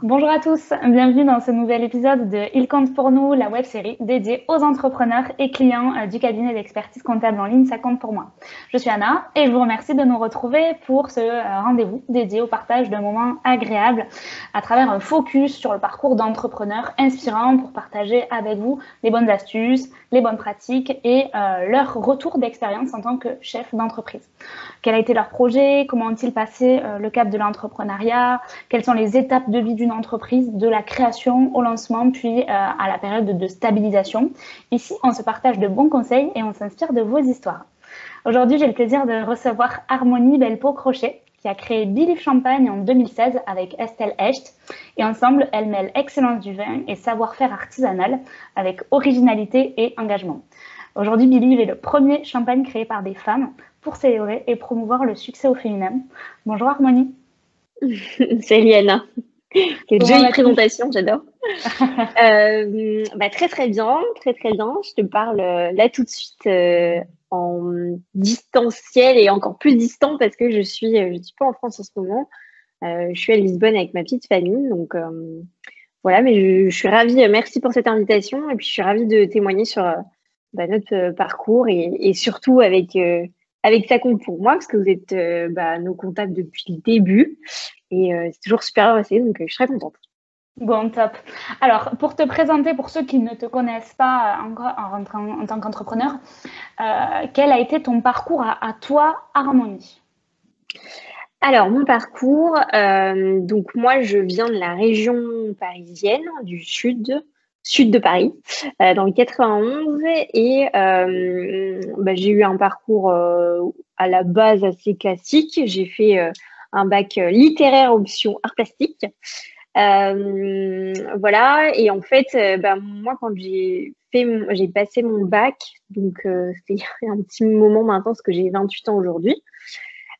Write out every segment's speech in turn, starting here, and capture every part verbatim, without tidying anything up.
Bonjour à tous, bienvenue dans ce nouvel épisode de Ils Comptent pour nous, la web série dédiée aux entrepreneurs et clients du cabinet d'expertise comptable en ligne Ça compte pour moi. Je suis Anna et je vous remercie de nous retrouver pour ce rendez-vous dédié au partage de moments agréables à travers un focus sur le parcours d'entrepreneurs inspirants pour partager avec vous les bonnes astuces, les bonnes pratiques et euh, leur retour d'expérience en tant que chef d'entreprise. Quel a été leur projet? Comment ont-ils passé euh, le cap de l'entrepreneuriat? Quelles sont les étapes de vie d'une entreprise, de la création au lancement, puis euh, à la période de stabilisation. Ici, on se partage de bons conseils et on s'inspire de vos histoires. Aujourd'hui, j'ai le plaisir de recevoir Harmonie Bellepeau-Crochet, qui a créé B.LIV Champagne en deux mille seize avec Estelle Hecht. Et ensemble, elles mêlent excellence du vin et savoir-faire artisanal avec originalité et engagement. Aujourd'hui, B.LIV est le premier champagne créé par des femmes pour célébrer et promouvoir le succès au féminin. Bonjour Harmonie. Salut Anna. C'est une jolie présentation, j'adore. euh, bah, très très bien, très très bien. Je te parle là tout de suite euh, en distanciel et encore plus distant parce que je suis, je suis pas en France en ce moment. Euh, je suis à Lisbonne avec ma petite famille, donc euh, voilà. Mais je, je suis ravie. Merci pour cette invitation et puis je suis ravie de témoigner sur euh, bah, notre parcours et, et surtout avec euh, avec Ça compte pour moi parce que vous êtes euh, bah, nos comptables depuis le début. Et euh, c'est toujours super passé, donc euh, je serais contente. Bon, top. Alors, pour te présenter, pour ceux qui ne te connaissent pas encore en, en, en tant qu'entrepreneur, euh, quel a été ton parcours à, à toi, Harmonie? Alors, mon parcours, euh, donc moi, je viens de la région parisienne, du sud, sud de Paris, euh, dans le quatre-vingt-onze. Et euh, bah, j'ai eu un parcours euh, à la base assez classique. J'ai fait... Euh, un bac littéraire option art plastique. Euh, voilà, et en fait, euh, bah, moi, quand j'ai fait mon, j'ai passé mon bac, donc euh, c'est un petit moment maintenant, parce que j'ai vingt-huit ans aujourd'hui,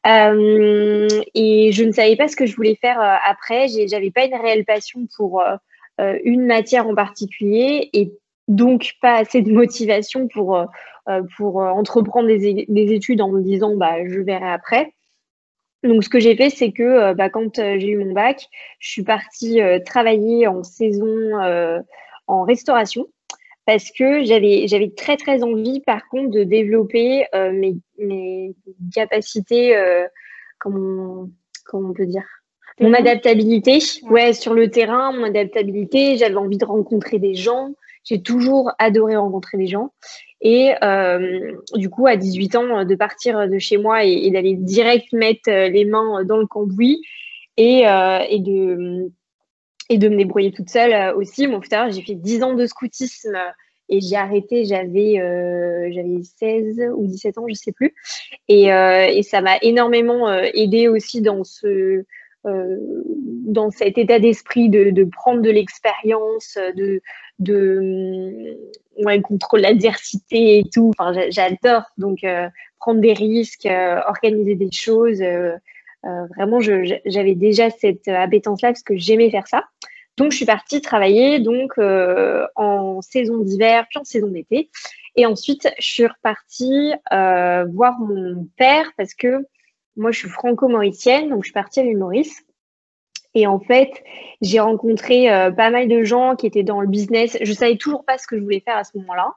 euh, et je ne savais pas ce que je voulais faire euh, après. J'avais pas une réelle passion pour euh, une matière en particulier, et donc pas assez de motivation pour, euh, pour entreprendre des, des études en me disant bah, « je verrai après ». Donc, ce que j'ai fait, c'est que bah, quand j'ai eu mon bac, je suis partie euh, travailler en saison euh, en restauration parce que j'avais j'avais très, très envie, par contre, de développer euh, mes, mes capacités, euh, comment, comment on peut dire, mon mmh. adaptabilité. Ouais, sur le terrain, mon adaptabilité, j'avais envie de rencontrer des gens. J'ai toujours adoré rencontrer des gens. Et euh, du coup, à dix-huit ans, de partir de chez moi et, et d'aller direct mettre les mains dans le cambouis et, euh, et, de, et de me débrouiller toute seule aussi. Bon, putain, j'ai fait dix ans de scoutisme et j'ai arrêté, j'avais euh, j'avais seize ou dix-sept ans, je ne sais plus. Et, euh, et ça m'a énormément aidée aussi dans ce... Euh, dans cet état d'esprit de, de prendre de l'expérience, de, de ouais, contre l'adversité et tout. Enfin, j'adore donc euh, prendre des risques, euh, organiser des choses. Euh, euh, vraiment, je, j'avais déjà cette appétence-là parce que j'aimais faire ça. Donc, je suis partie travailler donc euh, en saison d'hiver puis en saison d'été. Et ensuite, je suis repartie euh, voir mon père parce que moi, je suis franco-mauricienne, donc je suis partie à l'île Maurice. Et en fait, j'ai rencontré euh, pas mal de gens qui étaient dans le business. Je ne savais toujours pas ce que je voulais faire à ce moment-là.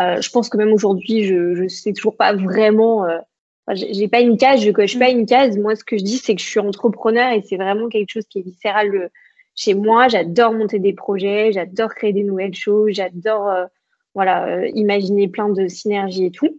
Euh, je pense que même aujourd'hui, je ne sais toujours pas vraiment. Euh, enfin, j'ai pas une case, je coche pas une case. Moi, ce que je dis, c'est que je suis entrepreneur et c'est vraiment quelque chose qui est viscéral euh, chez moi. J'adore monter des projets, j'adore créer des nouvelles choses, j'adore euh, voilà, euh, imaginer plein de synergies et tout.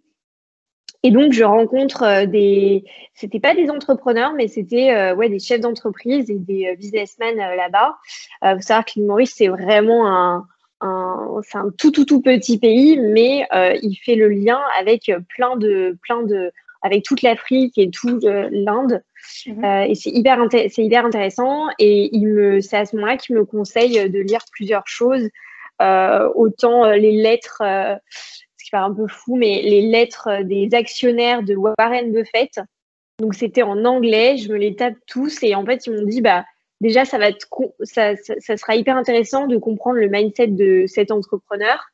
Et donc, je rencontre des... C'était pas des entrepreneurs, mais c'était euh, ouais, des chefs d'entreprise et des euh, businessmen euh, là-bas. Il euh, faut savoir que l'île Maurice, c'est vraiment un, un, c'est un tout, tout, tout petit pays, mais euh, il fait le lien avec plein de... Plein de avec toute l'Afrique et toute euh, l'Inde. Mmh. Euh, et c'est hyper, inté- c'est hyper intéressant. Et il me, c'est à ce moment-là qu'il me conseille de lire plusieurs choses, euh, autant euh, les lettres... Euh, un peu fou, mais les lettres des actionnaires de Warren Buffett. Donc, c'était en anglais, je me les tape tous. Et en fait, ils m'ont dit, bah, déjà, ça, va te co- ça, ça, ça sera hyper intéressant de comprendre le mindset de cet entrepreneur.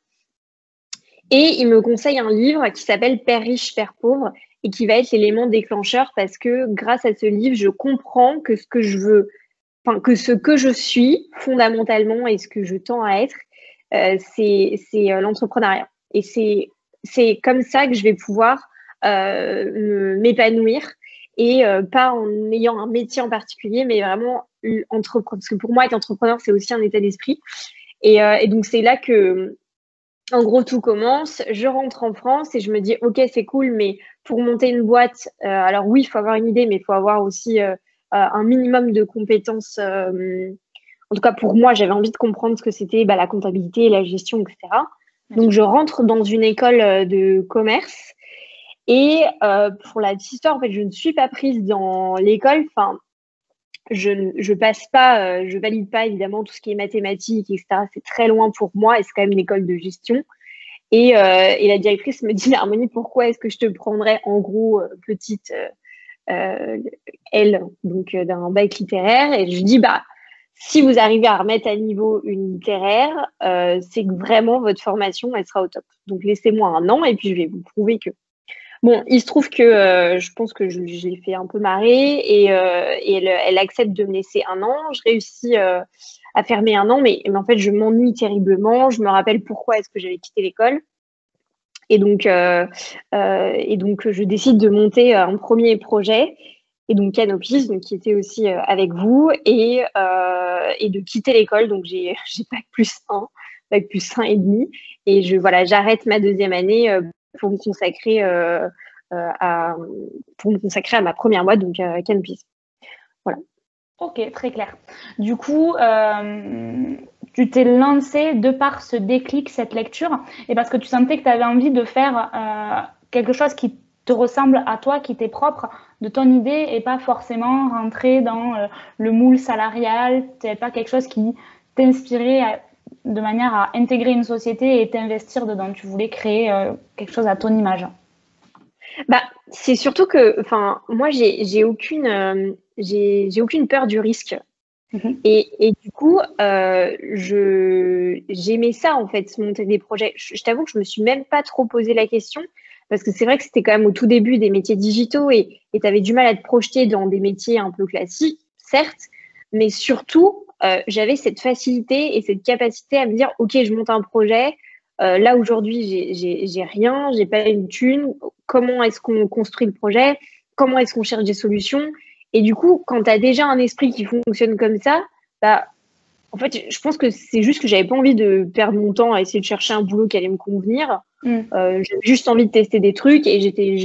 Et ils me conseillent un livre qui s'appelle « Père riche, père pauvre » et qui va être l'élément déclencheur parce que grâce à ce livre, je comprends que ce que je veux enfin, que ce que je suis fondamentalement et ce que je tends à être, euh, c'est, c'est euh, l'entrepreneuriat. Et c'est, c'est comme ça que je vais pouvoir euh, m'épanouir et euh, pas en ayant un métier en particulier, mais vraiment entreprendre. Parce que pour moi, être entrepreneur, c'est aussi un état d'esprit. Et, euh, et donc, c'est là que, en gros, tout commence. Je rentre en France et je me dis, OK, c'est cool, mais pour monter une boîte, euh, alors oui, il faut avoir une idée, mais il faut avoir aussi euh, un minimum de compétences. Euh, en tout cas, pour moi, j'avais envie de comprendre ce que c'était bah, la comptabilité, la gestion, et cetera. Donc, je rentre dans une école de commerce. Et euh, pour la petite histoire, en fait, je ne suis pas prise dans l'école. Enfin, je je passe pas, euh, je valide pas évidemment tout ce qui est mathématiques, et cetera. C'est très loin pour moi. Et c'est quand même une école de gestion. Et euh, et la directrice me dit, Harmonie, pourquoi est-ce que je te prendrais en gros euh, petite euh, L donc euh, d'un bac littéraire? Et je dis bah si vous arrivez à remettre à niveau une littéraire, euh, c'est que vraiment votre formation elle sera au top. Donc laissez-moi un an et puis je vais vous prouver que. Bon, il se trouve que euh, je pense que je, je l'ai fait un peu marrer et, euh, et elle, elle accepte de me laisser un an. Je réussis euh, à fermer un an, mais, mais en fait, je m'ennuie terriblement. Je me rappelle pourquoi est-ce que j'avais quitté l'école. Et donc, euh, euh, et donc, je décide de monter un premier projet, et donc Canopies, donc qui était aussi euh, avec vous, et, euh, et de quitter l'école. Donc, j'ai bac plus un, bac plus un et demi. Et je, voilà, j'arrête ma deuxième année euh, pour me consacrer euh, euh, à pour me consacrer à ma première boîte, donc euh, Canopies. Voilà. Ok, très clair. Du coup, euh, tu t'es lancée de par ce déclic, cette lecture, et parce que tu sentais que tu avais envie de faire euh, quelque chose qui te ressemble à toi, qui t'est propre, de ton idée, et pas forcément rentrer dans euh, le moule salarial, t'avais pas quelque chose qui t'inspirait à de manière à intégrer une société et t'investir dedans. Tu voulais créer euh, quelque chose à ton image. Bah, c'est surtout que, enfin, moi, j'ai, j'ai aucune, euh, j'ai, j'ai aucune peur du risque. Mm-hmm. Et, et du coup, euh, je, j'aimais ça, en fait, monter des projets. Je, je t'avoue que je me suis même pas trop posé la question parce que c'est vrai que c'était quand même au tout début des métiers digitaux et tu avais du mal à te projeter dans des métiers un peu classiques, certes, mais surtout, Euh, j'avais cette facilité et cette capacité à me dire, OK, je monte un projet. Euh, là, aujourd'hui, j'ai, j'ai, j'ai rien, j'ai pas une thune. Comment est-ce qu'on construit le projet? Comment est-ce qu'on cherche des solutions? Et du coup, quand tu as déjà un esprit qui fonctionne comme ça, bah, en fait, je pense que c'est juste que j'avais pas envie de perdre mon temps à essayer de chercher un boulot qui allait me convenir. Mmh. Euh, j'avais juste envie de tester des trucs et j'étais,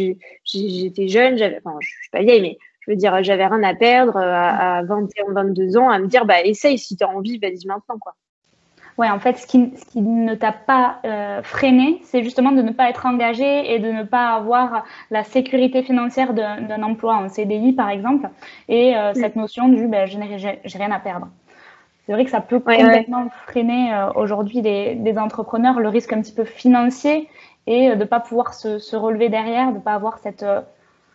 j'étais jeune, j'avais, enfin, je suis pas vieille, mais. Je veux dire, j'avais rien à perdre à, à vingt et un, vingt-deux ans à me dire, bah, essaye, si tu as envie, vas-y maintenant, quoi. Ouais, en fait, ce qui, ce qui ne t'a pas euh, freiné, c'est justement de ne pas être engagé et de ne pas avoir la sécurité financière d'un, d'un emploi en C D I, par exemple, et euh, mmh. cette notion du, bah, je n'ai j'ai, j'ai rien à perdre. C'est vrai que ça peut ouais, complètement ouais. freiner euh, aujourd'hui les, les entrepreneurs, le risque un petit peu financier et euh, de ne pas pouvoir se, se relever derrière, de ne pas avoir cette... Euh,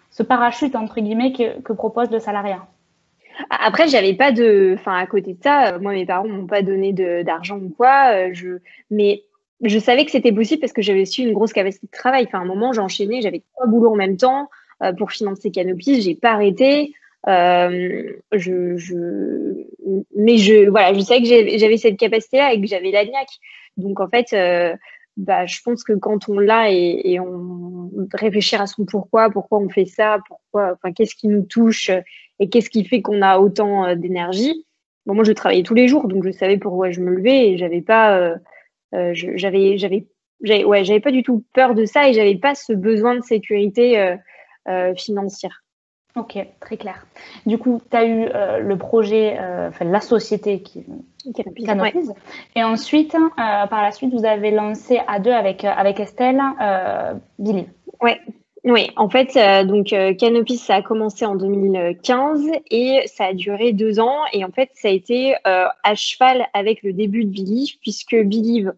ce parachute, entre guillemets, que, que propose le salariat. Après, j'avais pas de... Enfin, à côté de ça, moi, mes parents m'ont pas donné de, d'argent ou quoi. Euh, je, mais je savais que c'était possible parce que j'avais aussi une grosse capacité de travail. Enfin, à un moment, j'enchaînais, j'avais trois boulots en même temps euh, pour financer Canopies. J'ai pas arrêté. Euh, je, je... Mais je, voilà, je savais que j'avais, j'avais cette capacité-là et que j'avais la niaque. Donc, en fait... Euh, Bah, je pense que quand on l'a et, et on réfléchir à son pourquoi, pourquoi on fait ça, pourquoi, enfin, qu'est-ce qui nous touche et qu'est-ce qui fait qu'on a autant euh, d'énergie. Bon, moi, je travaillais tous les jours, donc je savais pourquoi je me levais et j'avais pas, euh, euh, je, j'avais, j'avais, j'avais, ouais, j'avais pas du tout peur de ça et j'avais pas ce besoin de sécurité euh, euh, financière. Ok, très clair. Du coup, tu as eu euh, le projet, euh, enfin la société qui Canopies. Ouais. Et ensuite, euh, par la suite, vous avez lancé à deux avec, avec Estelle, euh, B.LIV. Oui, ouais. En fait, euh, donc euh, Canopies, ça a commencé en deux mille quinze et ça a duré deux ans. Et en fait, ça a été euh, à cheval avec le début de B.LIV, puisque B.LIV,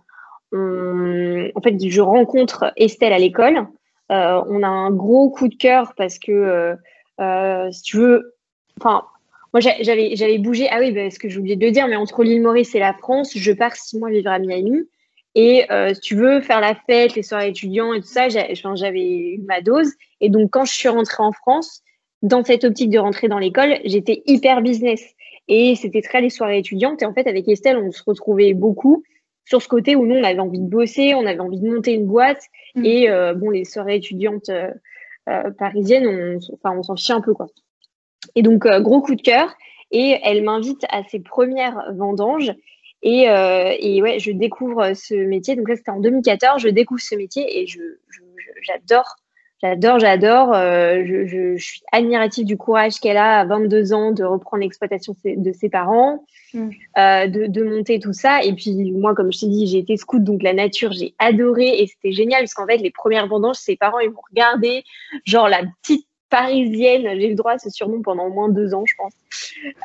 on... en fait, je rencontre Estelle à l'école. Euh, on a un gros coup de cœur parce que... Euh, Euh, si tu veux, enfin, moi j'avais, j'avais bougé, ah oui, parce que j'ai oublié de le dire, mais entre l'île Maurice et la France, je pars six mois vivre à Miami. Et euh, si tu veux, faire la fête, les soirées étudiants et tout ça, j'avais, j'avais eu ma dose. Et donc, quand je suis rentrée en France, dans cette optique de rentrer dans l'école, j'étais hyper business. Et c'était très les soirées étudiantes. Et en fait, avec Estelle, on se retrouvait beaucoup sur ce côté où nous, on avait envie de bosser, on avait envie de monter une boîte. Mmh. Et euh, bon, les soirées étudiantes euh, euh, parisiennes, on, enfin, on s'en fichait un peu, quoi. Et donc, euh, gros coup de cœur. Et elle m'invite à ses premières vendanges. Et, euh, et ouais, je découvre ce métier. Donc là, c'était en deux mille quatorze. Je découvre ce métier et je, je, je, j'adore. J'adore, j'adore. Euh, je, je, je suis admirative du courage qu'elle a à vingt-deux ans de reprendre l'exploitation de ses parents, mmh. euh, de, de monter tout ça. Et puis moi, comme je t'ai dit, j'ai été scout, donc la nature, j'ai adoré. Et c'était génial parce qu'en fait, les premières vendanges, ses parents, ils m'ont regardé, genre la petite Parisienne, j'ai eu le droit à ce surnom pendant au moins deux ans, je pense.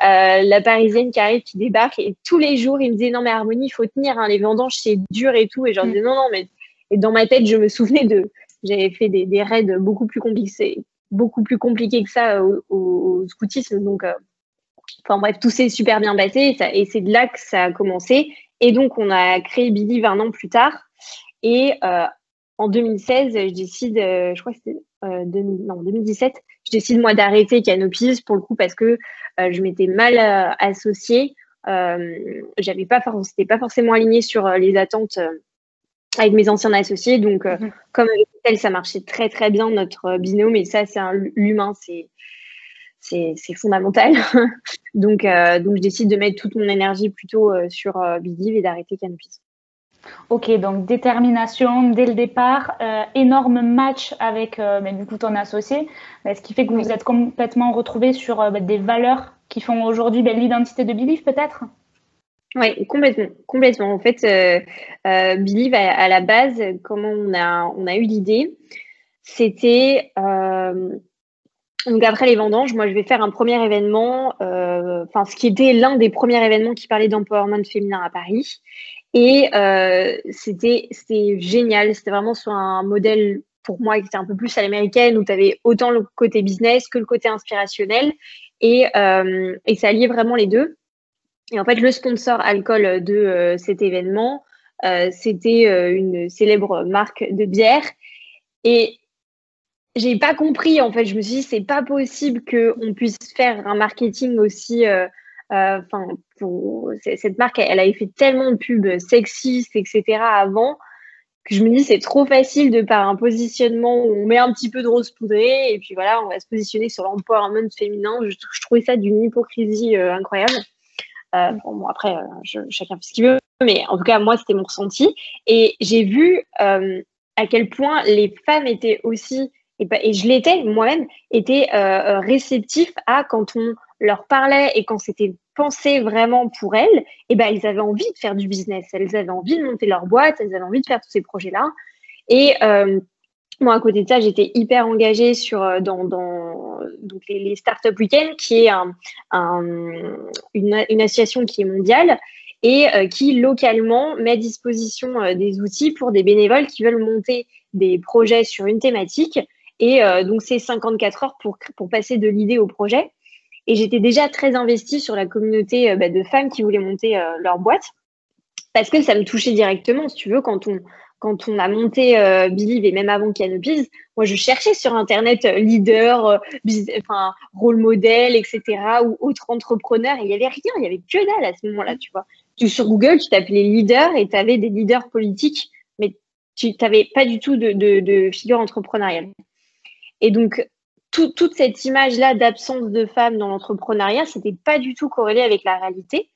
Euh, la Parisienne qui arrive, qui débarque, et tous les jours, il me disait « Non, mais Harmonie, il faut tenir, hein, les vendanges, c'est dur et tout. » Et je leur disais « Non, non, mais… » Et dans ma tête, je me souvenais de… J'avais fait des, des raids beaucoup plus compliqués, beaucoup plus compliqués que ça au, au, au scoutisme. Donc, euh, enfin bref, tout s'est super bien passé. Et, ça, et c'est de là que ça a commencé. Et donc, on a créé B.L I V un an plus tard. Et… Euh, En deux mille seize, je décide, euh, je crois que c'était euh, deux mille, non, deux mille dix-sept, je décide moi d'arrêter Canopies pour le coup parce que euh, je m'étais mal euh, associée. Euh, j'avais pas, c'était pas forcément aligné sur euh, les attentes euh, avec mes anciens associés. Donc, euh, mmh. comme avec elle, ça marchait très très bien notre euh, binôme. Et ça, c'est un, l'humain, c'est, c'est, c'est fondamental. donc, euh, donc, je décide de mettre toute mon énergie plutôt euh, sur euh, B.L I V et d'arrêter Canopies. Ok, donc détermination dès le départ, euh, énorme match avec euh, mais du coup ton associé, ce qui fait que vous vous êtes complètement retrouvés sur euh, des valeurs qui font aujourd'hui ben, l'identité de B.L I V peut-être. Oui, complètement, complètement. En fait, euh, euh, B.L I V à, à la base, comment on a on a eu l'idée, c'était euh, donc après les vendanges, moi je vais faire un premier événement, enfin euh, ce qui était l'un des premiers événements qui parlait d'empowerment féminin à Paris. Et euh, c'était, c'était génial, c'était vraiment sur un modèle pour moi qui était un peu plus à l'américaine où tu avais autant le côté business que le côté inspirationnel et, euh, et ça alliait vraiment les deux. Et en fait, le sponsor alcool de euh, cet événement, euh, c'était euh, une célèbre marque de bière et j'ai pas compris en fait, je me suis dit c'est pas possible qu'on puisse faire un marketing aussi… Euh, Enfin, euh, pour cette marque, elle, elle avait fait tellement de pubs sexistes, et cetera avant que je me dis c'est trop facile de par un positionnement où on met un petit peu de rose poudrée et puis voilà, on va se positionner sur l'empowerment féminin. Je, je trouvais ça d'une hypocrisie euh, incroyable. Euh, bon, bon, après, euh, je, chacun fait ce qu'il veut, mais en tout cas, moi, c'était mon ressenti. Et j'ai vu euh, à quel point les femmes étaient aussi, et, et je l'étais moi-même, étaient euh, réceptifs à quand on leur parlait et quand c'était pensé vraiment pour elles, et ben elles avaient envie de faire du business, elles avaient envie de monter leur boîte, elles avaient envie de faire tous ces projets-là. Et euh, moi, à côté de ça, j'étais hyper engagée sur dans, dans donc les, les Startup Weekend, qui est un, un, une, une association qui est mondiale et euh, qui localement met à disposition euh, des outils pour des bénévoles qui veulent monter des projets sur une thématique. Et euh, donc c'est cinquante-quatre heures pour pour passer de l'idée au projet. Et j'étais déjà très investie sur la communauté euh, bah, de femmes qui voulaient monter euh, leur boîte parce que ça me touchait directement. Si tu veux, quand on, quand on a monté euh, B.L I V et même avant Canopies, moi, je cherchais sur Internet euh, leader, euh, biz- enfin, rôle modèle, et cetera ou autre entrepreneur. Et il n'y avait rien, il n'y avait que dalle à ce moment-là, tu vois. Tu, sur Google, tu t'appelais leader et tu avais des leaders politiques, mais tu n'avais pas du tout de, de, de figure entrepreneuriale. Et donc, toute cette image-là d'absence de femmes dans l'entrepreneuriat, c'était pas du tout corrélé avec la réalité.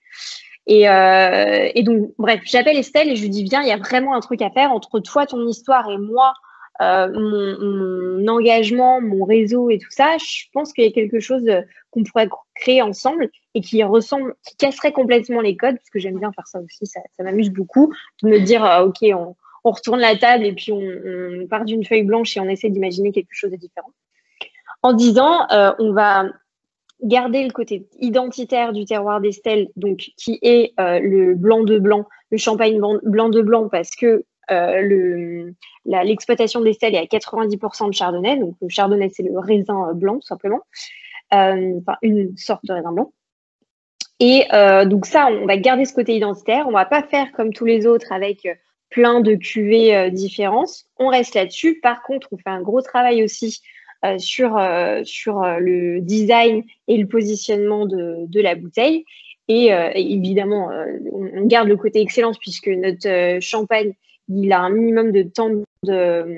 Et, euh, et donc, bref, j'appelle Estelle et je lui dis, viens, il y a vraiment un truc à faire entre toi, ton histoire et moi, euh, mon, mon engagement, mon réseau et tout ça. Je pense qu'il y a quelque chose qu'on pourrait créer ensemble et qui ressemble, qui casserait complètement les codes, parce que j'aime bien faire ça aussi, ça, ça m'amuse beaucoup, de me dire, euh, ok, on, on retourne la table et puis on, on part d'une feuille blanche et on essaie d'imaginer quelque chose de différent. En disant, euh, on va garder le côté identitaire du terroir d'Estelle, donc qui est euh, le blanc de blanc, le champagne blanc de blanc, parce que euh, le, la, l'exploitation d'Estelle est à quatre-vingt-dix pour cent de chardonnay. Donc, le chardonnay, c'est le raisin blanc, tout simplement. Euh, enfin, une sorte de raisin blanc. Et euh, donc ça, on va garder ce côté identitaire. On ne va pas faire comme tous les autres avec plein de cuvées euh, différentes. On reste là-dessus. Par contre, on fait un gros travail aussi euh, sur, euh, sur le design et le positionnement de, de la bouteille. Et, euh, et évidemment, euh, on garde le côté excellence puisque notre euh, champagne, il a un minimum de temps de,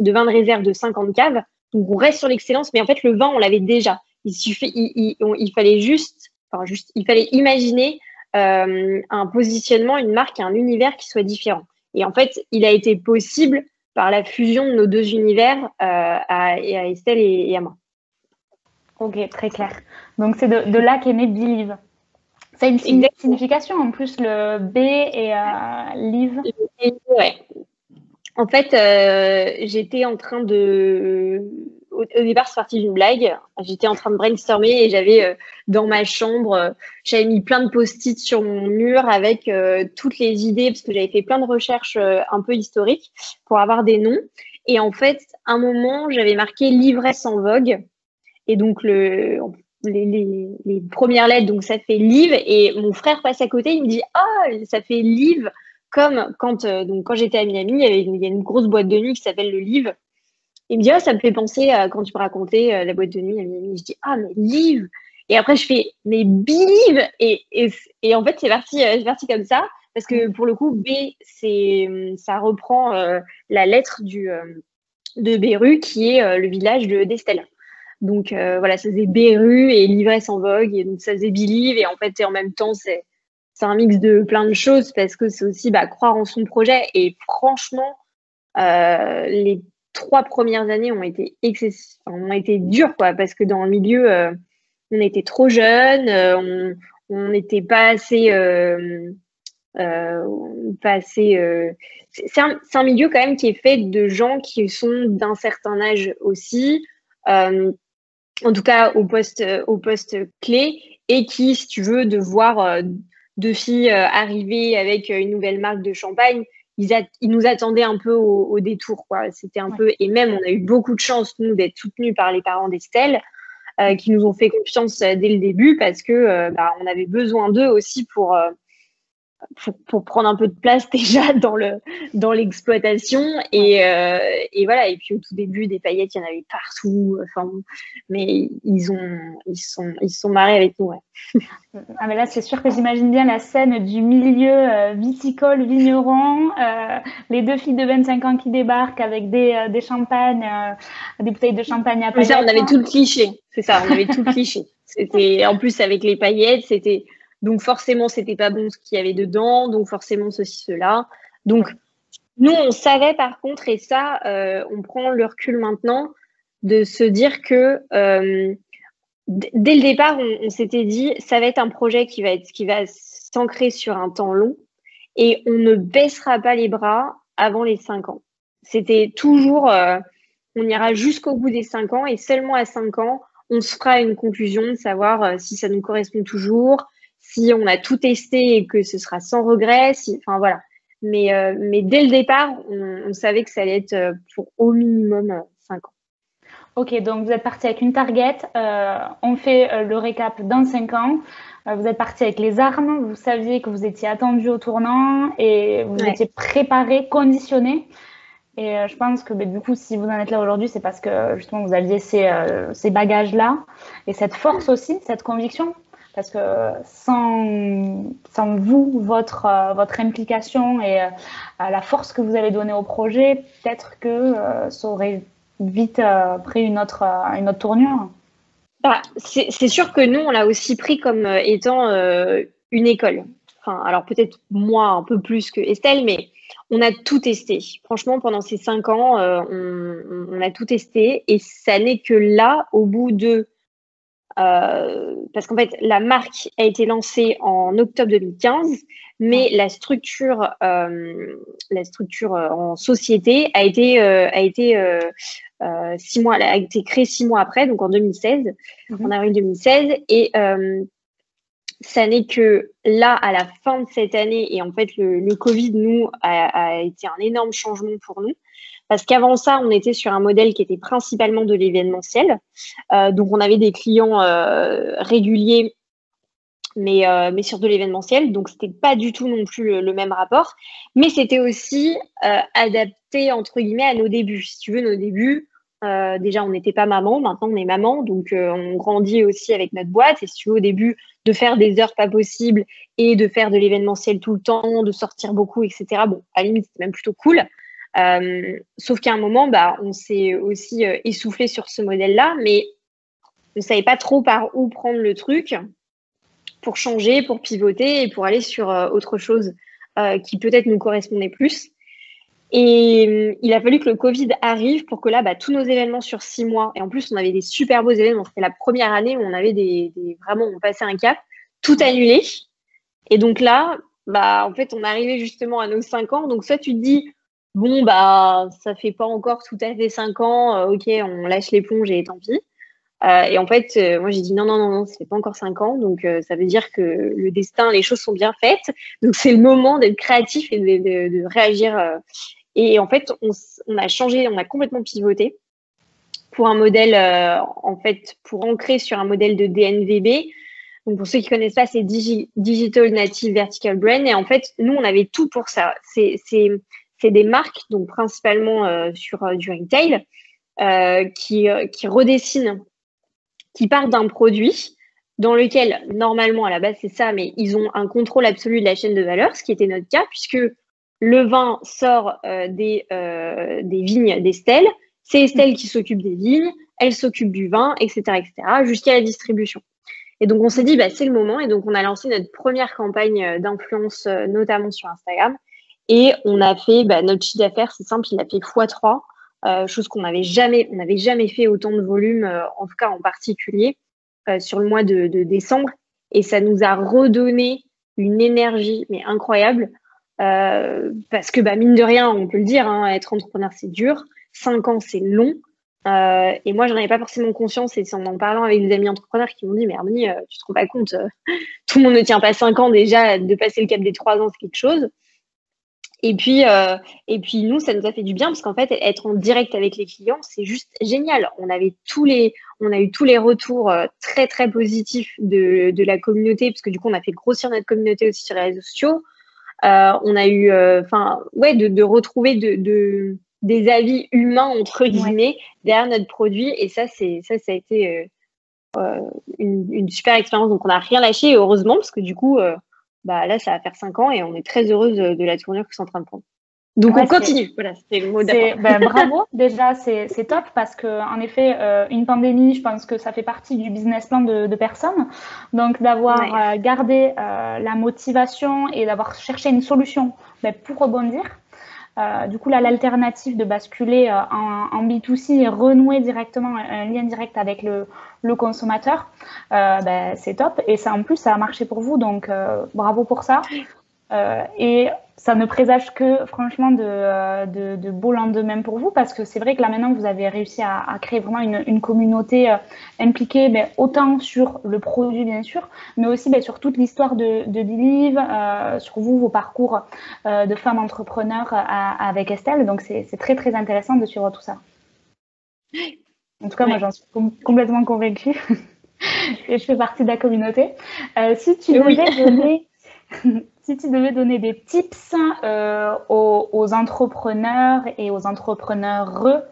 de vin de réserve de cinquante caves. Donc, on reste sur l'excellence. Mais en fait, le vin, on l'avait déjà. Il, suffit, il, il, on, il fallait juste, enfin juste, il fallait imaginer euh, un positionnement, une marque, un univers qui soit différent. Et en fait, il a été possible par la fusion de nos deux univers euh, à, à Estelle et, et à moi. Ok, très clair. Donc, c'est de, de là qu'est né B.LIV. Ça a une Exactement. signification en plus, le B et euh, LIV. Ouais. En fait, euh, j'étais en train de... Au, au départ, c'est parti d'une blague. J'étais en train de brainstormer et j'avais euh, dans ma chambre, euh, j'avais mis plein de post-it sur mon mur avec euh, toutes les idées parce que j'avais fait plein de recherches euh, un peu historiques pour avoir des noms. Et en fait, à un moment, j'avais marqué l'ivresse en vogue. Et donc, le... Les, les, les premières lettres, donc ça fait LIV, et mon frère passe à côté, il me dit « Ah, ça fait LIV !» Comme quand, euh, donc quand j'étais à Miami, il y avait une, il y a une grosse boîte de nuit qui s'appelle le LIV. Il me dit « Ah, oh, ça me fait penser à quand tu me racontais euh, la boîte de nuit à Miami. » Je dis « Ah, mais LIV !» Et après, je fais « Mais B.LIV !» Et, et, et en fait, c'est parti, euh, c'est parti comme ça, parce que pour le coup, B, c'est, ça reprend euh, la lettre du, euh, de Beru, qui est euh, le village de, d'Estelle. Donc euh, voilà, ça faisait Beru et l'ivresse en vogue, et donc ça faisait B.LIV, et en fait, et en même temps, c'est, c'est un mix de plein de choses, parce que c'est aussi bah, croire en son projet, et franchement, euh, les trois premières années ont été, excess... enfin, ont été dures, quoi, parce que dans le milieu, euh, on était trop jeunes, euh, on n'était pas assez... Euh, euh, pas assez euh... c'est, c'est, un, c'est un milieu quand même qui est fait de gens qui sont d'un certain âge aussi, euh, en tout cas au poste, au poste clé, et qui, si tu veux, de voir euh, deux filles euh, arriver avec euh, une nouvelle marque de champagne, ils, a, ils nous attendaient un peu au, au détour, quoi. C'était un ouais. peu, et même on a eu beaucoup de chance, nous, d'être soutenus par les parents d'Estelle, euh, qui nous ont fait confiance euh, dès le début, parce que euh, bah, on avait besoin d'eux aussi pour, euh, pour, pour prendre un peu de place déjà dans, le, dans l'exploitation. Et, euh, et voilà, et puis au tout début, des paillettes, il y en avait partout, enfin, mais ils ont ils sont ils sont marrés avec nous, ouais. Ah mais là c'est sûr que j'imagine bien la scène du milieu euh, viticole, vigneron, euh, les deux filles de vingt-cinq ans qui débarquent avec des, euh, des champagnes, euh, des bouteilles de champagne à paillettes. Ça, on avait tout le cliché, c'est ça, on avait tout le cliché. C'était, en plus avec les paillettes, c'était... Donc, forcément, c'était pas bon ce qu'il y avait dedans. Donc, forcément, ceci, cela. Donc, nous, on savait par contre, et ça, euh, on prend le recul maintenant, de se dire que euh, d- dès le départ, on, on s'était dit, ça va être un projet qui va, être, qui va s'ancrer sur un temps long et on ne baissera pas les bras avant les cinq ans. C'était toujours, euh, on ira jusqu'au bout des cinq ans et seulement à cinq ans, on se fera une conclusion de savoir euh, si ça nous correspond toujours, si on a tout testé et que ce sera sans regret, si, enfin voilà. Mais, euh, mais dès le départ, on, on savait que ça allait être pour au minimum cinq ans. Ok, donc vous êtes parti avec une target, euh, on fait euh, le récap dans cinq ans, euh, vous êtes parti avec les armes, vous saviez que vous étiez attendu au tournant et vous ouais. étiez préparé, conditionné. Et euh, je pense que bah, du coup, si vous en êtes là aujourd'hui, c'est parce que justement vous aviez ces, euh, ces bagages-là et cette force aussi, cette conviction. Parce que sans, sans vous, votre, euh, votre implication et euh, la force que vous avez donnée au projet, peut-être que euh, ça aurait vite euh, pris une autre, euh, une autre tournure. Bah, c'est, c'est sûr que nous, on l'a aussi pris comme euh, étant euh, une école. Enfin, alors peut-être moi un peu plus que Estelle, mais on a tout testé. Franchement, pendant ces cinq ans, euh, on, on a tout testé. Et ça n'est que là, au bout de... Euh, parce qu'en fait, la marque a été lancée en octobre deux mille quinze, mais la structure, euh, la structure en société a été, euh, a été euh, euh, six mois, a été créée six mois après, donc en deux mille seize, mm-hmm. en avril deux mille seize. Et euh, ça n'est que là, à la fin de cette année, et en fait, le, le Covid, nous, a, a été un énorme changement pour nous. Parce qu'avant ça, on était sur un modèle qui était principalement de l'événementiel. Euh, donc, on avait des clients euh, réguliers, mais, euh, mais sur de l'événementiel. Donc, ce n'était pas du tout non plus le, le même rapport. Mais c'était aussi euh, adapté, entre guillemets, à nos débuts. Si tu veux, nos débuts, Euh, déjà, on n'était pas maman, maintenant on est maman, donc euh, on grandit aussi avec notre boîte. Et si tu veux, au début, de faire des heures pas possibles et de faire de l'événementiel tout le temps, de sortir beaucoup, et cetera. Bon, à la limite, c'était même plutôt cool. Euh, sauf qu'à un moment, bah, on s'est aussi euh, essoufflé sur ce modèle-là, mais on ne savait pas trop par où prendre le truc pour changer, pour pivoter et pour aller sur euh, autre chose euh, qui peut-être nous correspondait plus. Et euh, il a fallu que le Covid arrive pour que là, bah, tous nos événements sur six mois, et en plus, on avait des super beaux événements. C'était la première année où on avait des, des vraiment, on passait un cap, tout annulé. Et donc là, bah, en fait, on arrivait justement à nos cinq ans. Donc, soit tu te dis, bon, bah, ça fait pas encore tout à fait cinq ans, euh, ok, on lâche l'éponge et tant pis. Euh, et en fait, euh, moi, j'ai dit non, non, non, non, ça fait pas encore cinq ans. Donc, euh, ça veut dire que le destin, les choses sont bien faites. Donc, c'est le moment d'être créatif et de, de, de réagir. Euh, Et en fait, on, on a changé, on a complètement pivoté pour un modèle, euh, en fait, pour ancrer sur un modèle de D N V B. Donc, pour ceux qui connaissent pas, c'est Digi, Digital Native Vertical Brand. Et en fait, nous, on avait tout pour ça. C'est, c'est, c'est des marques, donc principalement euh, sur euh, du retail, euh, qui, euh, qui redessinent, qui partent d'un produit dans lequel, normalement, à la base, c'est ça, mais ils ont un contrôle absolu de la chaîne de valeur, ce qui était notre cas, puisque le vin sort euh, des, euh, des vignes d'Estelle. C'est Estelle qui s'occupe des vignes, elle s'occupe du vin, et cetera, et cetera, jusqu'à la distribution. Et donc, on s'est dit, bah, c'est le moment. Et donc, on a lancé notre première campagne d'influence, euh, notamment sur Instagram. Et on a fait, bah, notre chiffre d'affaires, c'est simple, il a fait fois trois, euh, chose qu'on n'avait jamais, on n'avait jamais fait autant de volume, euh, en tout cas en particulier, euh, sur le mois de, de décembre. Et ça nous a redonné une énergie, mais incroyable. Euh, parce que bah, mine de rien, on peut le dire, hein, être entrepreneur, c'est dur. Cinq ans, c'est long. Euh, et moi, j'en avais pas forcément conscience. Et c'est en en parlant avec des amis entrepreneurs qui m'ont dit, mais Harmonie, euh, tu te rends pas compte, euh, tout le monde ne tient pas cinq ans déjà. De passer le cap des trois ans, c'est quelque chose. Et puis, euh, et puis nous, ça nous a fait du bien parce qu'en fait, être en direct avec les clients, c'est juste génial. On avait tous les, on a eu tous les retours euh, très très positifs de de la communauté, parce que du coup, on a fait grossir notre communauté aussi sur les réseaux sociaux. Euh, on a eu, enfin, euh, ouais, de, de retrouver de, de, des avis humains, entre guillemets, ouais, derrière notre produit. Et ça, c'est, ça, ça a été euh, une, une super expérience. Donc, on n'a rien lâché, heureusement, parce que du coup, euh, bah, là, ça va faire cinq ans et on est très heureuse de, de la tournure que c'est en train de prendre. Donc, ouais, on continue. Voilà, c'était le mot d'après. Bah, bravo, déjà, c'est, c'est top parce qu'en effet, euh, une pandémie, je pense que ça fait partie du business plan de, de personnes. Donc, d'avoir ouais. euh, gardé euh, la motivation et d'avoir cherché une solution bah, pour rebondir. Euh, du coup, là, l'alternative de basculer euh, en, en B deux C et renouer directement un lien direct avec le, le consommateur, euh, bah, c'est top. Et ça, en plus, ça a marché pour vous. Donc, euh, bravo pour ça. Euh, et ça ne présage que, franchement, de, de, de beaux lendemains pour vous, parce que c'est vrai que là, maintenant, vous avez réussi à, à créer vraiment une, une communauté euh, impliquée, ben, autant sur le produit, bien sûr, mais aussi ben, sur toute l'histoire de, de B.L I V, euh, sur vous, vos parcours euh, de femmes entrepreneurs à, à avec Estelle. Donc, c'est, c'est très, très intéressant de suivre tout ça. En tout cas, ouais. moi, j'en suis com- complètement convaincue et je fais partie de la communauté. Euh, si tu oui. devais donner... Si tu devais donner des tips euh, aux, aux entrepreneurs et aux entrepreneurs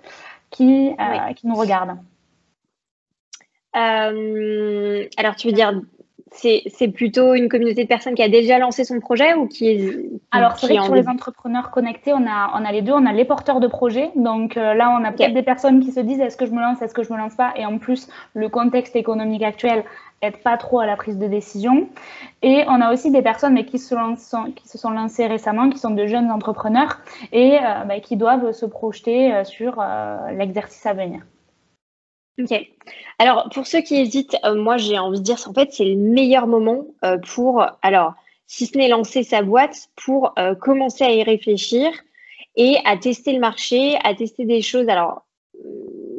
qui, euh, oui. qui nous regardent. Euh, alors, tu veux dire, c'est, c'est plutôt une communauté de personnes qui a déjà lancé son projet ou qui est… Alors, qui c'est vrai que sur les entrepreneurs connectés, on a, on a les deux, on a les porteurs de projets. Donc euh, là, on a okay. peut-être des personnes qui se disent « est-ce que je me lance, est-ce que je me lance pas ?» Et en plus, le contexte économique actuel… être pas trop à la prise de décision. Et on a aussi des personnes mais, qui, se lancent, qui se sont lancées récemment, qui sont de jeunes entrepreneurs et euh, bah, qui doivent se projeter euh, sur euh, l'exercice à venir. Ok. Alors, pour ceux qui hésitent, euh, moi, j'ai envie de dire en fait, c'est le meilleur moment euh, pour, alors, si ce n'est lancer sa boîte, pour euh, commencer à y réfléchir et à tester le marché, à tester des choses. Alors,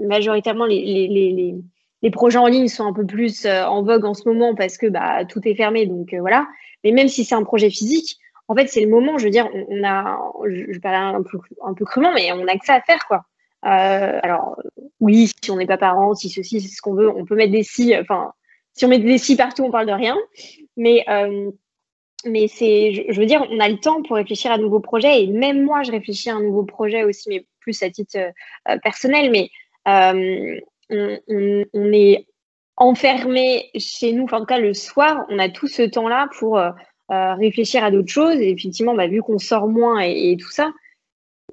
majoritairement, les... les, les, les Les projets en ligne sont un peu plus euh, en vogue en ce moment parce que bah, tout est fermé, donc euh, voilà. Mais même si c'est un projet physique, en fait, c'est le moment. Je veux dire, on, on a, je, je parle un peu, un peu crûment, mais on n'a que ça à faire, quoi. Euh, alors, oui, si on n'est pas parents, si ceci, c'est ce qu'on veut, on peut mettre des si. Enfin, si on met des si partout, on parle de rien. Mais, euh, mais c'est, je, je veux dire, on a le temps pour réfléchir à de nouveaux projets. Et même moi, je réfléchis à un nouveau projet aussi, mais plus à titre euh, personnel. Mais euh, on, on, on est enfermé chez nous. Enfin, en tout cas, le soir, on a tout ce temps-là pour euh, réfléchir à d'autres choses. Et effectivement, bah, vu qu'on sort moins et, et tout ça,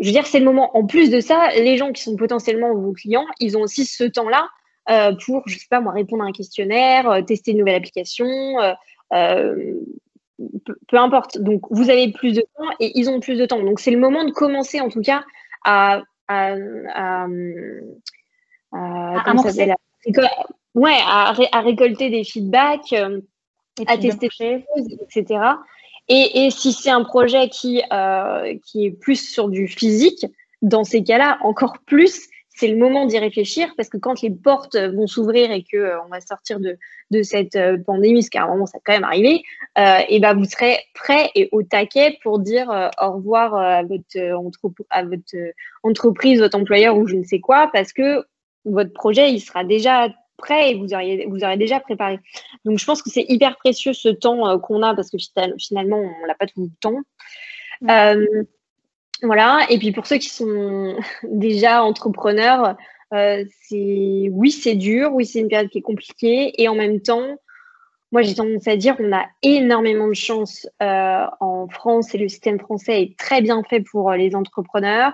je veux dire, c'est le moment. En plus de ça, les gens qui sont potentiellement vos clients, ils ont aussi ce temps-là euh, pour, je sais pas moi, répondre à un questionnaire, euh, tester une nouvelle application, euh, euh, peu, peu importe. Donc, vous avez plus de temps et ils ont plus de temps. Donc, c'est le moment de commencer, en tout cas, à... à, à, à, à amorcer. Ouais, à, ré, à récolter des feedbacks, euh, à tester des choses, et cetera. Et, et si c'est un projet qui, euh, qui est plus sur du physique, dans ces cas-là, encore plus, c'est le moment d'y réfléchir parce que quand les portes vont s'ouvrir et qu'on euh, va sortir de, de cette euh, pandémie, parce qu'à un moment, ça a quand même arrivé, euh, et ben vous serez prêt et au taquet pour dire euh, au revoir à votre, euh, entrep- à votre euh, entreprise, votre employeur ou je ne sais quoi, parce que votre projet, il sera déjà prêt et vous auriez, vous aurez déjà préparé. Donc, je pense que c'est hyper précieux ce temps euh, qu'on a parce que finalement, on l'a pas tout le temps. Mmh. Euh, voilà. Et puis, pour ceux qui sont déjà entrepreneurs, euh, c'est oui, c'est dur. Oui, c'est une période qui est compliquée. Et en même temps, moi, j'ai tendance à dire qu'on a énormément de chance euh, en France et le système français est très bien fait pour euh, les entrepreneurs.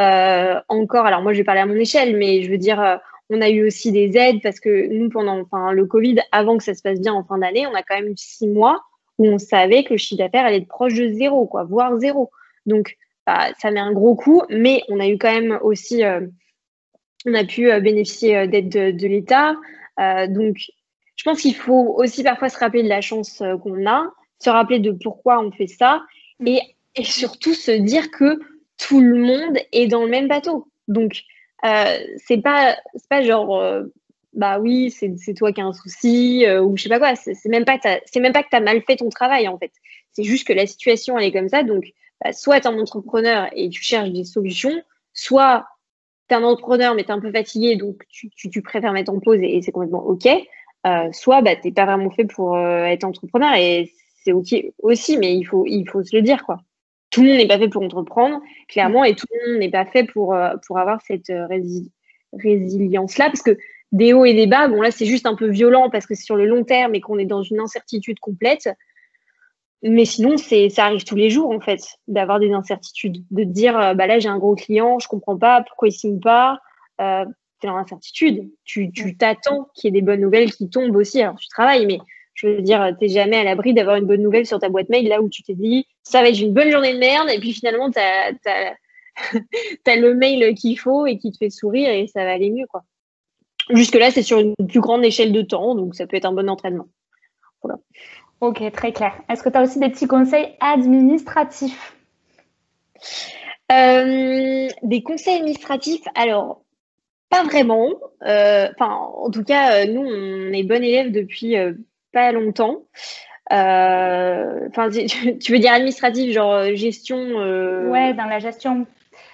Euh, encore, alors moi, je vais parler à mon échelle, mais je veux dire... Euh, on a eu aussi des aides parce que nous, pendant enfin, le Covid, avant que ça se passe bien en fin d'année, on a quand même eu six mois où on savait que le chiffre d'affaires allait être proche de zéro, quoi, voire zéro. Donc, bah, ça met un gros coup, mais on a eu quand même aussi, euh, on a pu euh, bénéficier euh, d'aides de, de l'État. Euh, donc, je pense qu'il faut aussi parfois se rappeler de la chance euh, qu'on a, se rappeler de pourquoi on fait ça et, et surtout se dire que tout le monde est dans le même bateau. Donc, Euh, c'est pas, c'est pas genre euh, bah oui c'est, c'est toi qui as un souci euh, ou je sais pas quoi, c'est, c'est, même pas c'est même pas que t'as mal fait ton travail en fait, c'est juste que la situation elle est comme ça, donc bah, soit t'es un entrepreneur et tu cherches des solutions, soit t'es un entrepreneur mais t'es un peu fatigué donc tu, tu, tu préfères mettre en pause et, et c'est complètement ok, euh, soit bah t'es pas vraiment fait pour euh, être entrepreneur et c'est ok aussi, mais il faut, il faut se le dire quoi. Tout le monde n'est pas fait pour entreprendre, clairement, et tout le monde n'est pas fait pour, pour avoir cette résil- résilience-là, parce que des hauts et des bas, bon là, c'est juste un peu violent parce que c'est sur le long terme et qu'on est dans une incertitude complète, mais sinon, c'est, ça arrive tous les jours, en fait, d'avoir des incertitudes, de te dire, bah là, j'ai un gros client, je comprends pas, pourquoi il signe pas, euh, t'es dans l'incertitude, tu, tu t'attends qu'il y ait des bonnes nouvelles qui tombent aussi, alors tu travailles, mais... Je veux dire, t'es jamais à l'abri d'avoir une bonne nouvelle sur ta boîte mail, là où tu t'es dit, ça va être une bonne journée de merde, et puis finalement, t'as, t'as, t'as le mail qu'il faut et qui te fait sourire et ça va aller mieux, quoi. Jusque-là, c'est sur une plus grande échelle de temps, donc ça peut être un bon entraînement. Voilà. Ok, très clair. Est-ce que tu as aussi des petits conseils administratifs ? Euh, des conseils administratifs, alors... Pas vraiment. Enfin, euh, en tout cas, nous, on est bons élèves depuis... Euh, pas longtemps. Enfin, euh, tu, tu veux dire administratif, genre gestion euh... Ouais, dans la gestion.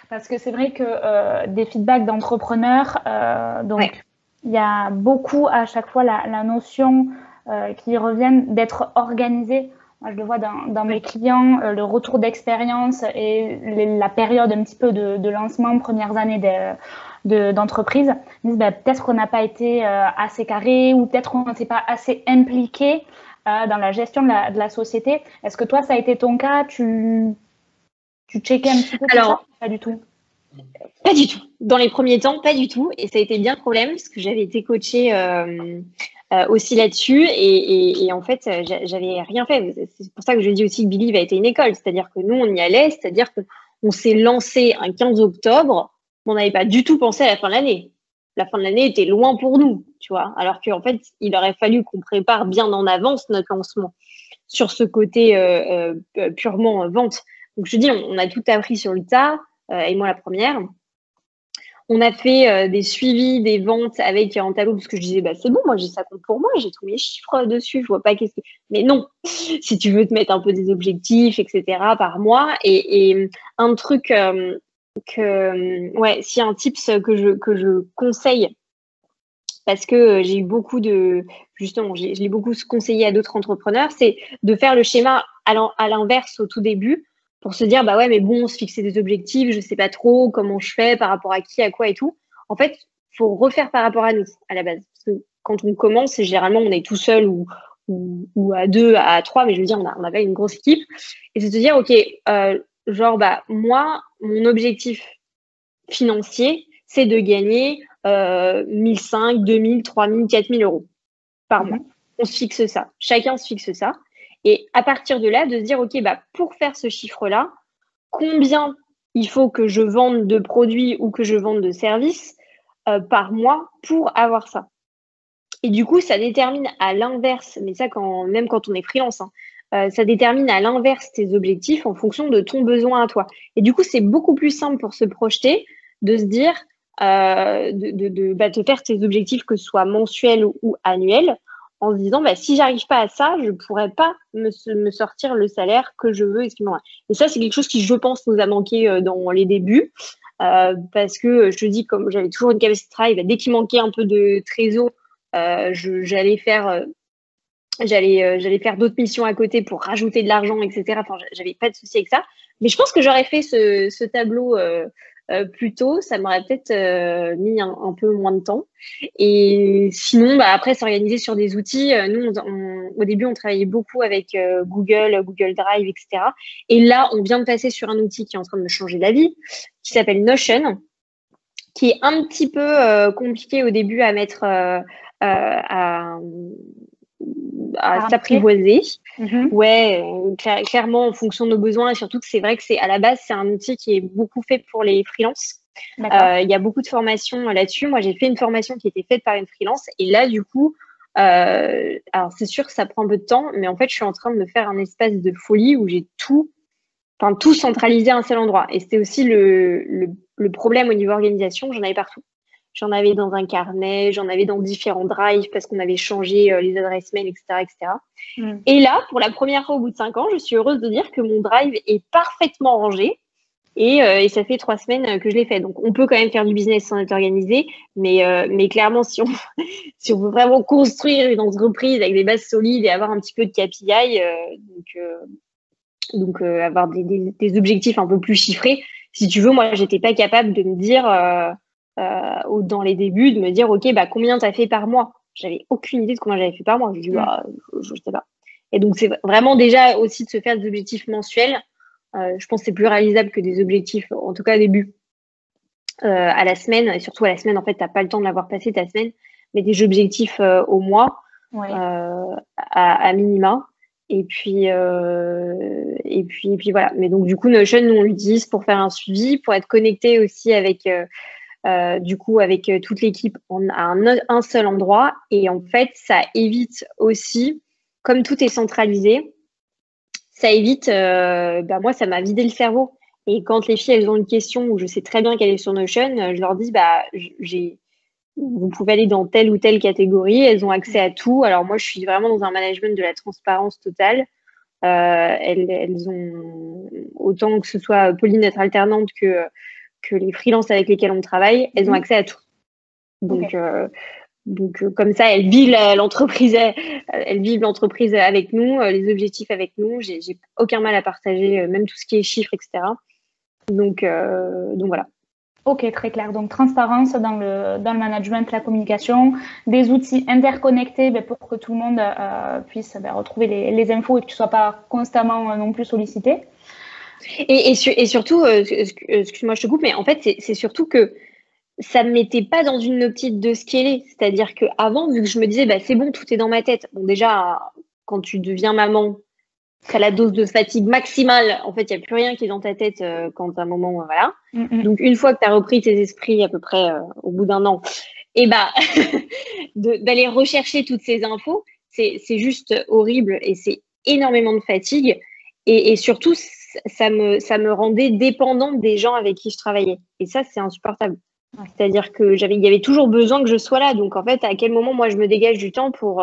Parce que c'est vrai que euh, des feedbacks d'entrepreneurs, euh, donc ouais. Il y a beaucoup à chaque fois la, la notion euh, qui revient d'être organisé. Moi, je le vois dans, dans mes clients, euh, le retour d'expérience et les, la période un petit peu de, de lancement, premières années de, de, d'entreprise. Ils disent, bah, peut-être qu'on n'a pas été euh, assez carré ou peut-être qu'on ne s'est pas assez impliqué euh, dans la gestion de la, de la société. Est-ce que toi, ça a été ton cas ? Tu, tu checkais un petit peu ? Alors, pas du tout. Pas du tout. Dans les premiers temps, pas du tout. Et ça a été bien le problème parce que j'avais été coachée... Euh, Euh, aussi là-dessus et, et, et en fait euh, j'avais rien fait, c'est pour ça que je dis aussi que B.L I V a été une école, c'est-à-dire que nous on y allait, c'est-à-dire qu'on on s'est lancé un quinze octobre, on n'avait pas du tout pensé à la fin de l'année, la fin de l'année était loin pour nous, tu vois, alors qu'en fait il aurait fallu qu'on prépare bien en avance notre lancement sur ce côté euh, euh, purement euh, vente. Donc je dis on, on a tout appris sur le tas euh, et moi la première. On a fait euh, des suivis, des ventes avec un tableau parce que je disais, bah, c'est bon, moi, j'ai ça compte pour moi, j'ai tous mes chiffres dessus, je vois pas qu'est-ce que… Mais non, si tu veux te mettre un peu des objectifs, et cetera par mois. Et, et un truc euh, que… Ouais, s'il y a un tips que je, que je conseille, parce que j'ai eu beaucoup de… Justement, j'ai, je l'ai beaucoup conseillé à d'autres entrepreneurs, c'est de faire le schéma à l'inverse au tout début, pour se dire, bah ouais, mais bon, on se fixait des objectifs, je sais pas trop comment je fais, par rapport à qui, à quoi et tout. En fait, faut refaire par rapport à nous, à la base. Parce que quand on commence, généralement, on est tout seul ou, ou, ou à deux, à trois, mais je veux dire, on, a, on avait une grosse équipe. Et c'est de se dire, OK, euh, genre, bah, moi, mon objectif financier, c'est de gagner euh, mille cinq cents, deux mille, trois mille, quatre mille euros par mois. On se fixe ça. Chacun se fixe ça. Et à partir de là, de se dire, OK, bah, pour faire ce chiffre-là, combien il faut que je vende de produits ou que je vende de services euh, par mois pour avoir ça. Et du coup, ça détermine à l'inverse, mais ça, quand, même quand on est freelance, hein, euh, ça détermine à l'inverse tes objectifs en fonction de ton besoin à toi. Et du coup, c'est beaucoup plus simple pour se projeter de se dire, euh, de, de, de bah, te faire tes objectifs, que ce soit mensuels ou annuels, en se disant, bah, si j'arrive pas à ça, je pourrais pas me, me sortir le salaire que je veux. Et ça, c'est quelque chose qui, je pense, nous a manqué dans les débuts, euh, parce que je te dis, comme j'avais toujours une capacité de travail, bah, dès qu'il manquait un peu de trésor, euh, je, j'allais faire, euh, j'allais, euh, j'allais faire d'autres missions à côté pour rajouter de l'argent, et cetera. Enfin, j'avais pas de souci avec ça. Mais je pense que j'aurais fait ce, ce tableau euh, Euh, plutôt, ça m'aurait peut-être euh, mis un, un peu moins de temps. Et sinon, bah, après, s'organiser sur des outils. Euh, nous, on, on, au début, on travaillait beaucoup avec euh, Google, Google Drive, et cetera. Et là, on vient de passer sur un outil qui est en train de me changer la vie, qui s'appelle Notion, qui est un petit peu euh, compliqué au début à mettre, euh, euh, à, à ah, s'apprivoiser. Mm-hmm. Ouais, cl- clairement en fonction de nos besoins, et surtout que c'est vrai que c'est à la base c'est un outil qui est beaucoup fait pour les freelances. Euh, il y a beaucoup de formations là-dessus. Moi, j'ai fait une formation qui était faite par une freelance, et là du coup, euh, alors c'est sûr que ça prend un peu de temps, mais en fait je suis en train de me faire un espace de folie où j'ai tout, enfin tout centralisé à un seul endroit. Et c'était aussi le, le, le problème au niveau organisation, j'en avais partout. J'en avais dans un carnet, j'en avais dans différents drives parce qu'on avait changé euh, les adresses mail, et cetera et cetera. Mm. Et là, pour la première fois au bout de cinq ans, je suis heureuse de dire que mon drive est parfaitement rangé et, euh, et ça fait trois semaines que je l'ai fait. Donc, on peut quand même faire du business sans être organisé, mais, euh, mais clairement, si on, si on veut vraiment construire une entreprise avec des bases solides et avoir un petit peu de K P I, euh, donc, euh, donc euh, avoir des, des, des objectifs un peu plus chiffrés, si tu veux, moi, j'étais pas capable de me dire... Euh, Euh, dans les débuts, de me dire, OK, bah, combien t'as fait par mois? J'avais aucune idée de combien j'avais fait par mois. J'ai dit, bah, je, je sais pas. Et donc, c'est vraiment déjà aussi de se faire des objectifs mensuels. Euh, je pense que c'est plus réalisable que des objectifs, en tout cas au début, euh, à la semaine. Et surtout à la semaine, en fait, t'as pas le temps de l'avoir passé ta semaine, mais des objectifs euh, au mois, ouais. euh, à, à minima. Et puis, euh, et puis, et puis voilà. Mais donc, du coup, Notion, nous, on l'utilise pour faire un suivi, pour être connecté aussi avec... Euh, Euh, du coup, avec euh, toute l'équipe, on a un, un seul endroit. Et en fait, ça évite aussi, comme tout est centralisé, ça évite, euh, bah, moi, ça m'a vidé le cerveau. Et quand les filles, elles ont une question où je sais très bien qu'elle est sur Notion, je leur dis, bah, j'ai, vous pouvez aller dans telle ou telle catégorie, elles ont accès à tout. Alors moi, je suis vraiment dans un management de la transparence totale. Euh, elles, elles ont, autant que ce soit Pauline, notre alternante, que... que les freelances avec lesquelles on travaille, elles ont accès à tout. Donc, okay. euh, donc euh, comme ça, elles vivent l'entreprise, elles vivent l'entreprise avec nous, euh, les objectifs avec nous. J'ai, j'ai aucun mal à partager, euh, même tout ce qui est chiffres, et cetera. Donc, euh, donc voilà. Ok, très clair. Donc, transparence dans le, dans le management, la communication, des outils interconnectés ben, pour que tout le monde euh, puisse ben, retrouver les, les infos et que tu ne sois pas constamment euh, non plus sollicité. Et, et, su- et surtout, euh, excuse-moi, je te coupe, mais en fait, c'est, c'est surtout que ça ne m'était pas dans une optique de scaler. C'est-à-dire qu'avant, vu que je me disais, bah, c'est bon, tout est dans ma tête. Bon, déjà, quand tu deviens maman, tu as la dose de fatigue maximale. En fait, il n'y a plus rien qui est dans ta tête euh, quand à un moment, voilà. Mm-hmm. Donc, une fois que tu as repris tes esprits à peu près euh, au bout d'un an, et bah, de, d'aller rechercher toutes ces infos, c'est, c'est juste horrible et c'est énormément de fatigue. Et, et surtout, ça me, ça me rendait dépendante des gens avec qui je travaillais. Et ça, c'est insupportable. Ouais. C'est-à-dire que j'avais, il y avait toujours besoin que je sois là. Donc, en fait, à quel moment, moi, je me dégage du temps pour,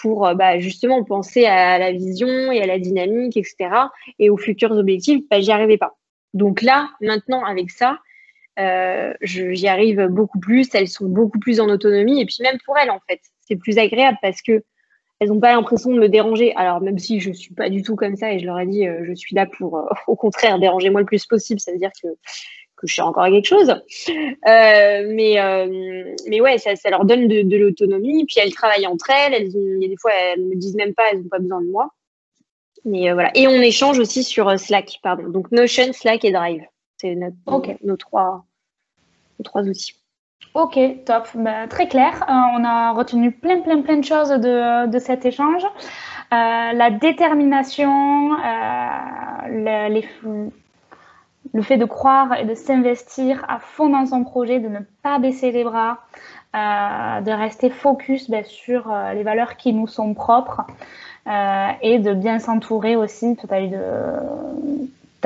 pour bah, justement penser à la vision et à la dynamique, et cetera. Et aux futurs objectifs, bah, j'y arrivais pas. Donc là, maintenant, avec ça, euh, je, j'y arrive beaucoup plus. Elles sont beaucoup plus en autonomie. Et puis, même pour elles, en fait, c'est plus agréable parce que elles n'ont pas l'impression de me déranger. Alors, même si je ne suis pas du tout comme ça, et je leur ai dit, euh, je suis là pour, euh, au contraire, déranger moi le plus possible. Ça veut dire que, que toucher encore à quelque chose. Euh, mais, euh, mais ouais, ça, ça leur donne de, de l'autonomie. Puis elles travaillent entre elles. Elles ont, il y a des fois, elles ne me disent même pas, elles n'ont pas besoin de moi. Mais euh, voilà. Et on échange aussi sur Slack, pardon. Donc Notion, Slack et Drive. C'est notre, okay. nos, nos, trois, nos trois outils. Ok, top. Bah, très clair. Euh, on a retenu plein, plein, plein de choses de, de cet échange. Euh, la détermination, euh, le, les, le fait de croire et de s'investir à fond dans son projet, de ne pas baisser les bras, euh, de rester focus ben, sur euh, les valeurs qui nous sont propres euh, et de bien s'entourer aussi. Tu as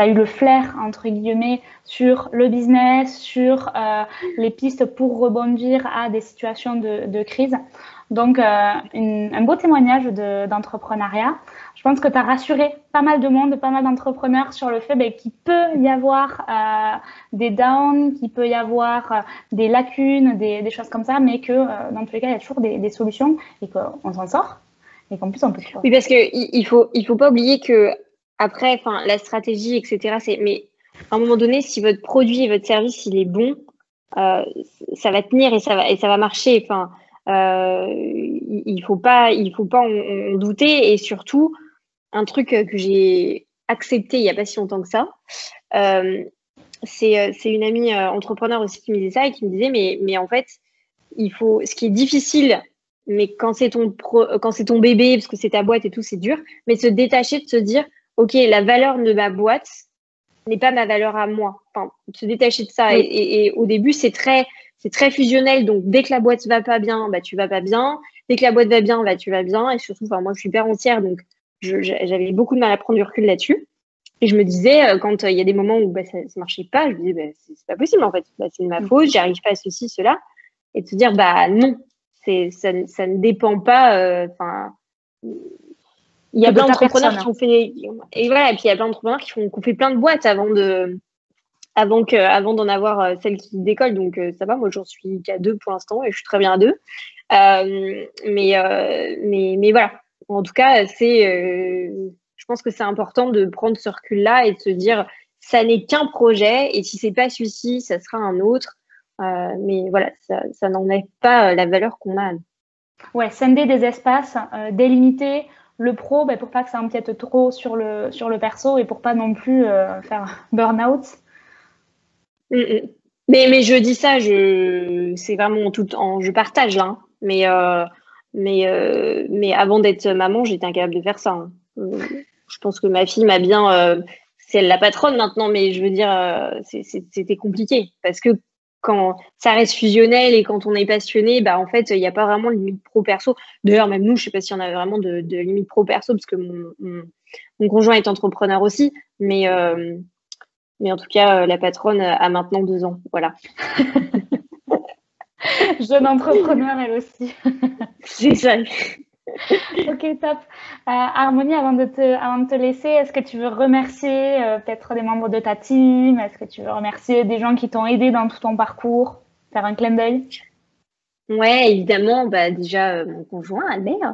eu, eu le flair, entre guillemets, sur le business, sur euh, les pistes pour rebondir à des situations de, de crise. Donc, euh, une, un beau témoignage de, d'entrepreneuriat. Je pense que tu as rassuré pas mal de monde, pas mal d'entrepreneurs sur le fait ben, qu'il peut y avoir euh, des downs, qu'il peut y avoir euh, des lacunes, des, des choses comme ça, mais que euh, dans tous les cas, il y a toujours des, des solutions et qu'on s'en sort et qu'en plus, on peut se faire. Oui, parce qu'il ne faut, il faut pas oublier que après, la stratégie, et cetera, c'est, mais à un moment donné, si votre produit et votre service, il est bon, euh, ça va tenir et ça va, et ça va marcher. Enfin, Euh, il faut pas, il faut pas en, en douter. Et surtout, un truc que j'ai accepté il n'y a pas si longtemps que ça, euh, c'est, c'est une amie entrepreneur aussi qui me disait ça et qui me disait mais, mais en fait, il faut, ce qui est difficile, mais quand c'est ton pro, quand c'est ton bébé, parce que c'est ta boîte et tout, c'est dur, mais de se détacher, de se dire ok, la valeur de ma boîte n'est pas ma valeur à moi. Enfin, de se détacher de ça. Oui. Et, et, et au début, c'est très C'est très fusionnel, donc dès que la boîte va pas bien, bah tu vas pas bien. Dès que la boîte va bien, bah tu vas bien. Et surtout, enfin moi je suis hyper entière, donc je, j'avais beaucoup de mal à prendre du recul là-dessus. Et je me disais, quand il euh, y a des moments où bah, ça ne marchait pas, je me disais bah, c'est, c'est pas possible en fait, bah, c'est de ma faute, j'arrive pas à ceci, cela, et de se dire bah non, c'est ça, ça ne dépend pas. Enfin, euh, il y a plein d'entrepreneurs qui ont fait, et voilà, et puis il y a plein d'entrepreneurs qui font, qui ont fait plein de boîtes avant de. Avant, que, avant d'en avoir celle qui décolle. Donc, ça va, moi, j'en suis qu'à deux pour l'instant et je suis très bien à deux. Euh, mais, euh, mais, mais voilà. En tout cas, c'est, euh, je pense que c'est important de prendre ce recul-là et de se dire ça n'est qu'un projet et si ce n'est pas celui-ci, ça sera un autre. Euh, mais voilà, ça, ça n'enlève pas la valeur qu'on a. Ouais, scinder des espaces, euh, délimiter le pro bah, pour pas que ça empiète trop sur le, sur le perso et pour pas non plus euh, faire burn-out. Mais, mais je dis ça, je, c'est vraiment tout en, je partage là, hein. mais, euh, mais, euh, mais avant d'être maman, j'étais incapable de faire ça. Hein. Je pense que ma fille m'a bien, euh, c'est elle la patronne maintenant, mais je veux dire, euh, c'est, c'est, c'était compliqué parce que quand ça reste fusionnel et quand on est passionné, bah en fait, il n'y a pas vraiment de limite pro-perso. D'ailleurs, même nous, je ne sais pas s'il y en a vraiment de, de limite pro-perso parce que mon, mon, mon conjoint est entrepreneur aussi, mais... Euh, Mais en tout cas, euh, la patronne a maintenant deux ans. Voilà. Jeune entrepreneur, elle aussi. C'est ça. Ok, top. Euh, Harmonie, avant de, te, avant de te laisser, est-ce que tu veux remercier euh, peut-être des membres de ta team? Est-ce que tu veux remercier des gens qui t'ont aidé dans tout ton parcours? Faire un clin d'œil? Ouais, évidemment, bah déjà euh, mon conjoint Albert,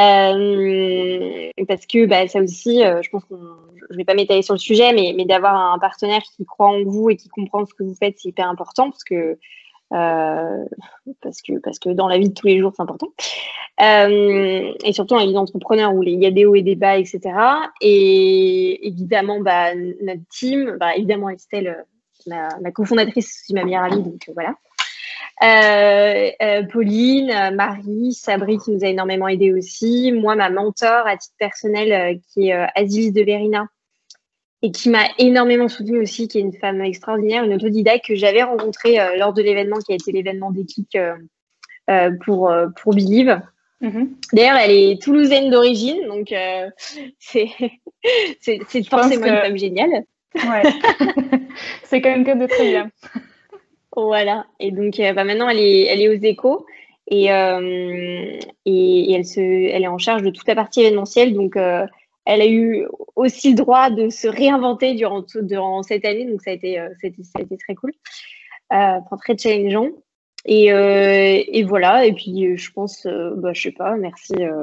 euh, parce que bah ça aussi, euh, je pense qu'on, je vais pas m'étaler sur le sujet, mais mais d'avoir un partenaire qui croit en vous et qui comprend ce que vous faites, c'est hyper important parce que euh, parce que parce que dans la vie de tous les jours, c'est important. Euh, et surtout dans la vie d'entrepreneur où il y a des hauts et des bas, et cetera. Et évidemment, bah notre team, bah évidemment Estelle, la, la cofondatrice, c'est ma meilleure amie, donc euh, voilà. Euh, euh, Pauline, euh, Marie, Sabri qui nous a énormément aidé aussi, moi ma mentor à titre personnel euh, qui est euh, Asilis de Vérina et qui m'a énormément soutenue aussi, qui est une femme extraordinaire, une autodidacte que j'avais rencontrée euh, lors de l'événement qui a été l'événement déclic euh, euh, pour, euh, pour B.LIV. Mm-hmm. D'ailleurs elle est toulousaine d'origine donc euh, c'est, c'est, c'est forcément que... une femme géniale. Ouais. C'est quand même que de très bien. Voilà, et donc euh, bah maintenant elle est, elle est aux Échos et, euh, et, et elle, se, elle est en charge de toute la partie événementielle, donc euh, elle a eu aussi le droit de se réinventer durant, tout, durant cette année, donc ça a été, euh, ça a été, ça a été très cool, euh, enfin, très challengeant, et, euh, et voilà, et puis je pense, euh, bah, je sais pas, merci, euh,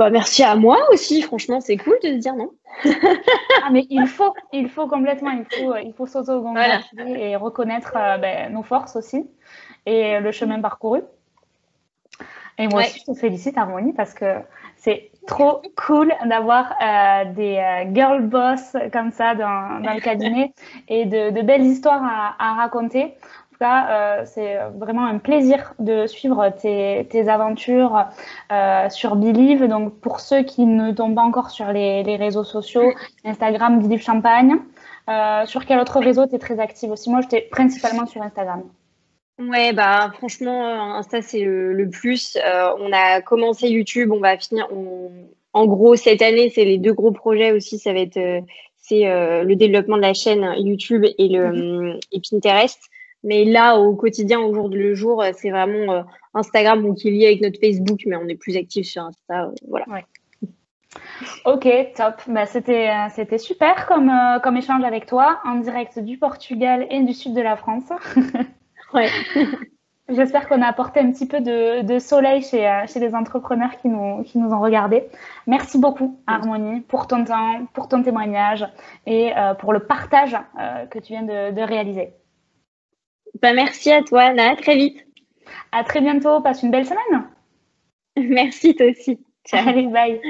Bah, merci à moi aussi, franchement, c'est cool de se dire non. Ah, mais il faut, il faut complètement, il faut, il faut s'auto-congratuler, voilà. Et reconnaître euh, ben, nos forces aussi et le chemin parcouru. Et moi ouais. aussi, je te félicite, Harmonie, parce que c'est trop cool d'avoir euh, des euh, girl boss comme ça dans, dans le cabinet et de, de belles histoires à, à raconter. En tout cas, euh, c'est vraiment un plaisir de suivre tes, tes aventures euh, sur B.LIV. Donc, pour ceux qui ne tombent pas encore sur les, les réseaux sociaux, Instagram, B.LIV Champagne. Euh, sur quel autre réseau tu es très active aussi? Moi, j'étais principalement sur Instagram. Ouais, bah franchement, Insta c'est le, le plus. Euh, on a commencé YouTube, on va finir. On, en gros, cette année, c'est les deux gros projets aussi. Ça va être euh, c'est euh, le développement de la chaîne YouTube et le et Pinterest. Mais là, au quotidien, au jour le jour, c'est vraiment euh, Instagram, bon, qui est lié avec notre Facebook, mais on est plus actif sur Insta. Euh, voilà. Ouais. Ok, top. Bah, c'était, c'était super comme, euh, comme échange avec toi, en direct du Portugal et du sud de la France. Ouais. J'espère qu'on a apporté un petit peu de, de soleil chez, chez les entrepreneurs qui nous, qui nous ont regardés. Merci beaucoup, Harmonie, pour ton temps, pour ton témoignage et euh, pour le partage euh, que tu viens de, de réaliser. Ben, merci à toi, Anna. À très vite. À très bientôt. Passe une belle semaine. Merci, toi aussi. Ciao. Allez, bye.